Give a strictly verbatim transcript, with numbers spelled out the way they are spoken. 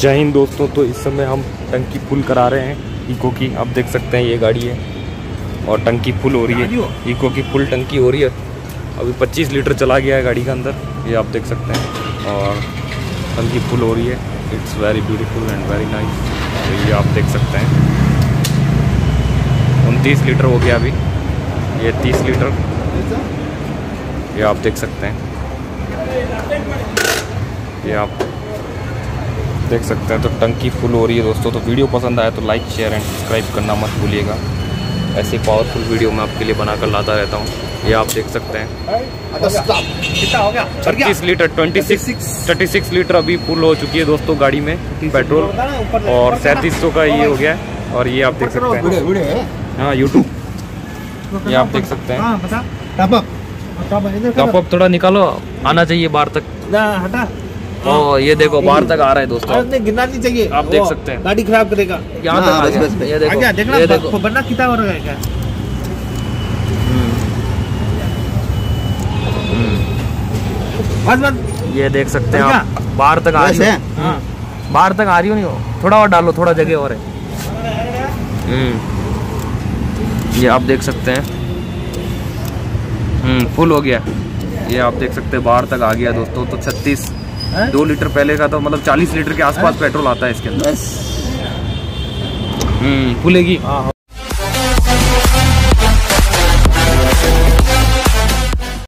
जय हिंद दोस्तों। तो इस समय हम टंकी फुल करा रहे हैं ईको की। आप देख सकते हैं ये गाड़ी है और टंकी फुल हो रही है, ईको की फुल टंकी हो रही है। अभी पच्चीस लीटर चला गया है गाड़ी के अंदर, ये आप देख सकते हैं, और टंकी फुल हो रही है। It's very beautiful and very nice. तो ये आप देख सकते हैं उनतीस लीटर हो गया अभी, ये तीस लीटर, ये आप देख सकते हैं, ये आप देख सकते हैं। तो टंकी फुल हो रही है दोस्तों। तो वीडियो पसंद आया तो लाइक, शेयर एंड सब्सक्राइब करना मत भूलिएगा। ऐसे पावरफुल वीडियो मैं आपके लिए बनाकर लाता रहता हूँ। ये आप देख सकते हैं कितना हो गया, छत्तीस लीटर छत्तीस लीटर अभी फुल हो चुकी है दोस्तों गाड़ी में पेट्रोल, और सैंतीस सौ का ये हो गया है। और ये आप देख सकते हैं, हाँ यूट्यूब, ये आप देख सकते हैं। टॉपअप थोड़ा निकालो, आना चाहिए बाहर तक। ओ ये देखो बाहर तक आ रहा है दोस्तों, गिरना नहीं चाहिए। आप देख सकते हैं गाड़ी खराब करेगा। यहाँ तक आ गया, ये देखो, ये देखो, ये देखो। बनना कितना हो रहा है क्या? बस बस, ये देख सकते हैं आप, बाहर तक आ रही है, बाहर तक आ रही हो। नहीं हो, थोड़ा और डालो, थोड़ा जगह और है। ये आप देख सकते हैं फुल हो गया, ये आप देख सकते हैं बाहर तक आ गया दोस्तों। तो छत्तीस दो लीटर पहले का, तो मतलब चालीस लीटर के आसपास पेट्रोल आता है इसके अंदर। फुलेगी।